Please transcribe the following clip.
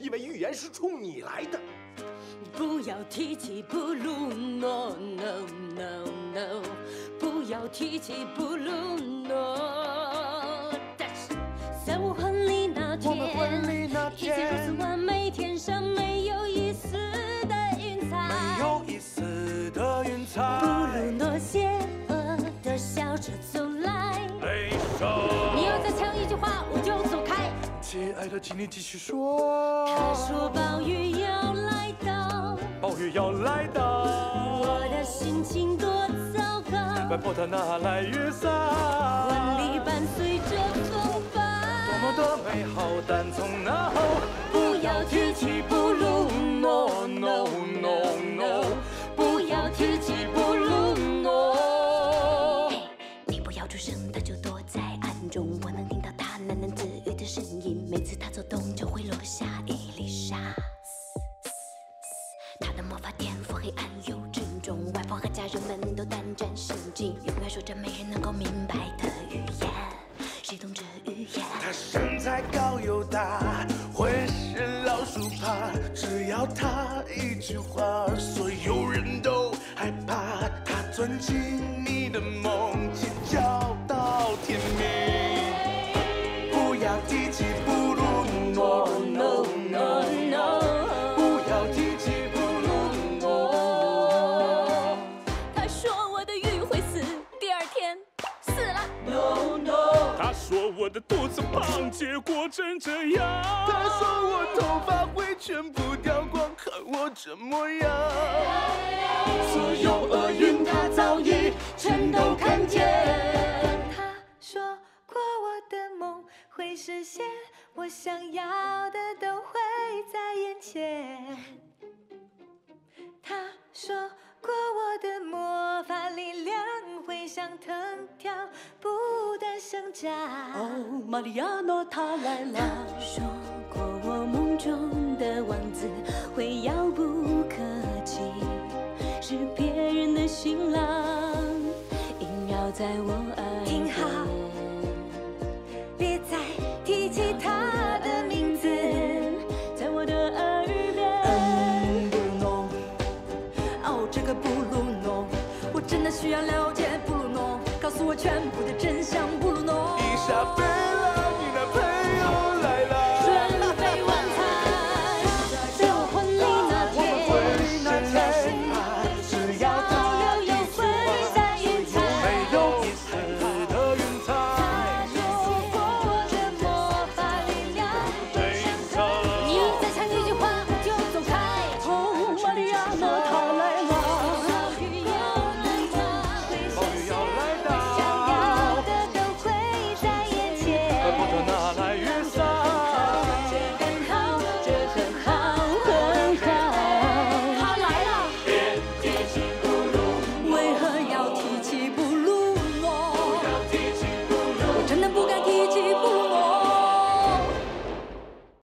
因为预言是冲你来的。不要提起 blue no no no no， 不要提起 blue no。但是在我婚礼那天，一切如此完美，天上没有一丝的云彩，没有一丝的云彩。blue 那邪恶的笑着走来，你要再唱一句话，我就走开。 亲爱的，请你继续说。他说暴雨要来到，暴雨要来到，我的心情多糟糕。快破它哪来雨伞？婚礼伴随着风暴，多么的美好，但从那后不要提起blue no no no no， 不要提起blue no。你不要出声，它就躲在暗中，我能听到它喃喃自语的声音。 每次他走动就会落下一粒沙，他的魔法颠覆黑暗又正宗，外婆和家人们都胆战心惊，永远说着没人能够明白的语言，谁懂这语言？他身材高又大，浑身老鼠怕，只要他一句话，所有人都害怕。他钻进你的梦，尖叫到天明，不要提起。 我的肚子胖，结果真这样。他说我头发会全部掉光，看我这模样。所有厄运他早已全都看见。他说过我的梦会实现，我想要的都会在眼前。他说过我的魔法力量会像藤条。 生长。哦，玛利亚诺，他来了。他说过我梦中的王子会遥不可及，是别人的新郎，萦绕在我耳边。听好，别再提起他的名字，在我的耳边。不弄，哦，这个不弄，我真的需要了解不弄，告诉我全部的真相。